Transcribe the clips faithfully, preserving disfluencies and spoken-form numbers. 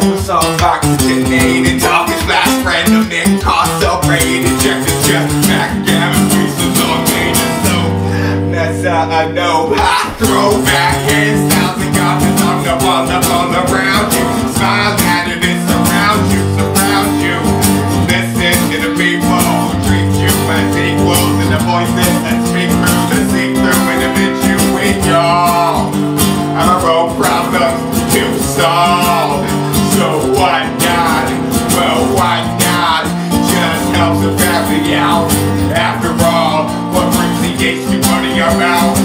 back with some back with Canadian darkest last friend of Nick Costa brain injected Jeff McGavin pieces on pain and so that's how I know I throw back his sounds and got the thumbs up on the all around you. Smile at it and surround you, surround you. Listen to the people who treat you as equals and the voices that speak through the see through and eventuate y'all. I'm a road problem to solve. Out. After all, what brings the gates to one of your mouth?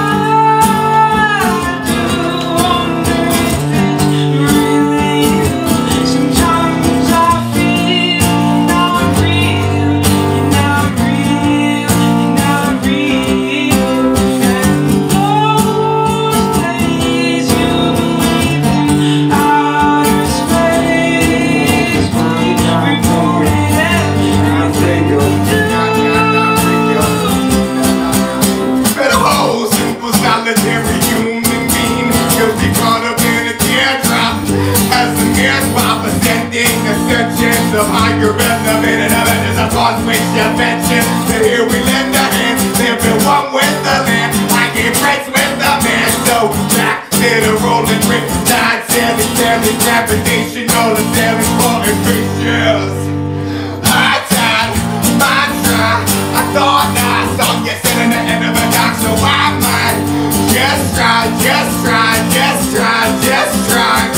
I do understand really you. Sometimes I feel you're not real, you're not real, you're not real. And those days you believe in outer space, we reported. Every human being could be caught up in a teardrop as the teardrop ascending ascensions of higher relevant and other is a pathway to mention. And here we lend a hand, living one with the land. I get friends with the man, so back to the rolling brick. Nine, seven, seven, gravitation, all the seven, four, and three years. I tried, I tried, I thought I saw you sitting at the end of a dock, so I might. Just try, just try, just try, just try.